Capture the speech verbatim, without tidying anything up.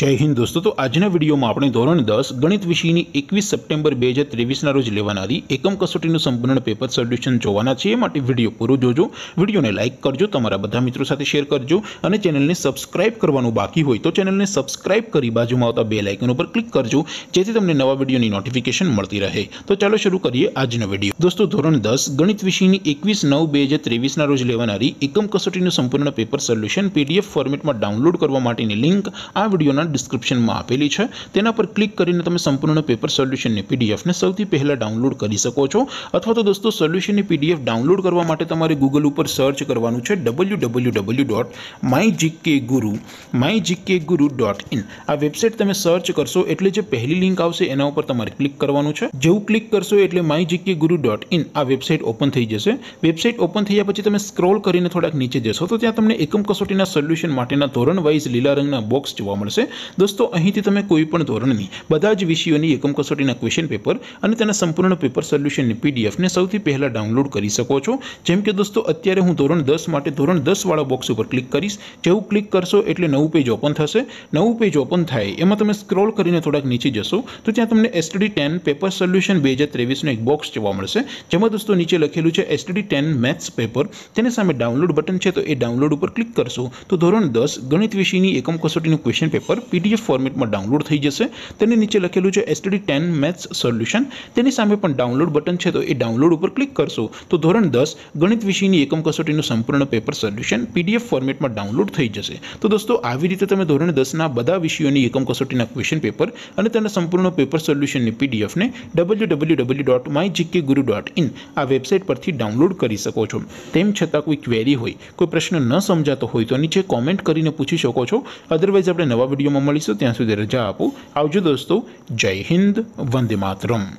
जय हिंद दोस्तों। तो आज वीडियो में आपणे धोरण दस गणित विषय की एकवीस सप्टेम्बर बेहजार तेवीस रोज लेवानारी एकम कसोटी संपूर्ण पेपर सोल्यूशन जोवाना छे। माटे वीडियो पूरो जोजो, वीडियो ने लाइक करजो, तमारा बधा मित्रों साथे शेर करजो और चेनल ने सब्सक्राइब करवानुं बाकी होय तो चेनल ने सब्सक्राइब करी बाजुमां आवता बेल आइकन पर क्लिक करजो जेथी तमने नवा वीडियो की नोटिफिकेशन मळती रहे। तो चलो शुरू करिए आज वीडियो। दोस्तों धोरण दस गणित विषय की एकवीस नौ बेहजार तेवीस रोज लेवानारी एकम कसोटी संपूर्ण पेपर सोल्यूशन पीडीएफ फॉर्मेट में डाउनलॉड करवा माटेनी लिंक आ वीडियो डिस्क्रिप्शन में आपेली है। तेना पर क्लिक करीने तमे संपूर्ण पेपर सोल्यूशन ने पीडीएफ ने सौथी पहला डाउनलॉड करी सको छो। अथवा तो दोस्तों सोल्यूशन ने पीडीएफ डाउनलॉड करवा माटे तमारे गूगल पर सर्च करवानुं छे W W W dot my GK guru my GK guru dot in. आ वेबसाइट तमे सर्च करशो एटले जे पहली लिंक आवशे एना उपर तमारे क्लिक करवानुं छे। जेवुं क्लिक करशो एटले my GK guru dot in आ वेबसाइट ओपन थई जशे। वेबसाइट ओपन थया पछी तमे स्क्रॉल करीने थोड़ाक नीचे जशो तो त्यां तमने एकम कसोटीना सोल्यूशन माटेना धोरण वाइज लीला रंगना बॉक्स जोवा मळशे। दोस्तों अहींथी तमे कोईपण धोरणनी बधा ज विषयोनी एकम कसोटीना क्वेश्चन पेपर अने तेना संपूर्ण पेपर सोल्यूशननी पीडीएफ ने सौथी पहला डाउनलॉड करी शको छो। जेम के दोस्तों अत्यारे हूँ धोरण दस माटे धोरण दस वाळा बॉक्स पर क्लिक करीश। जेवुं क्लिक करशो एटले नवुं पेज ओपन थशे। नवुं पेज ओपन थाय एमां तमे स्क्रॉल करीने थोड़ाक नीचे जशो तो त्यां तमने एसटीडी टेन पेपर सोल्यूशन दो हज़ार तेवीस नो एक बॉक्स जोवा मळशे। जेमां दोस्तों नीचे लखेलुं छे एसटीडी टेन मेथ्स पेपर, तेनी सामे डाउनलॉड बटन छे तो ए डाउनलॉड पर क्लिक करशो तो धोरण दस गणित विषयनी एकम कसोटीनुं क्वेश्चन पेपर पर पीडीएफ फॉर्मेट में डाउनलॉड थी जैसे। नीचे लखेलू है STD ten maths solution, download button है तो ये डाउनलॉड पर क्लिक करशो तो धोरण दस गणित विषय की एकम कसोटी संपूर्ण पेपर सोल्यूशन पीडीएफ फॉर्मेट में डाउनलॉड थी जैसे। तो दोस्तों आवी रीते तमे धोरण दस ना बधा विषयों की एकम कसोटी क्वेश्चन पेपर और तेना संपूर्ण पेपर सोल्यूशन की पीडीएफ ने W W W dot my GK guru dot in आ वेबसाइट पर डाउनलॉड कर सको। तेम छतां कोई क्वेरी होय, कोई प्रश्न न समजातो होय तो नीचे कॉमेंट करीने पूछी शको छो। अदरवाइज आपणे नवा वीडियो में मळीशुं, त्यां सुधी रजा आपो। आवजो दोस्तों, जय हिंद, वंदे मातरम।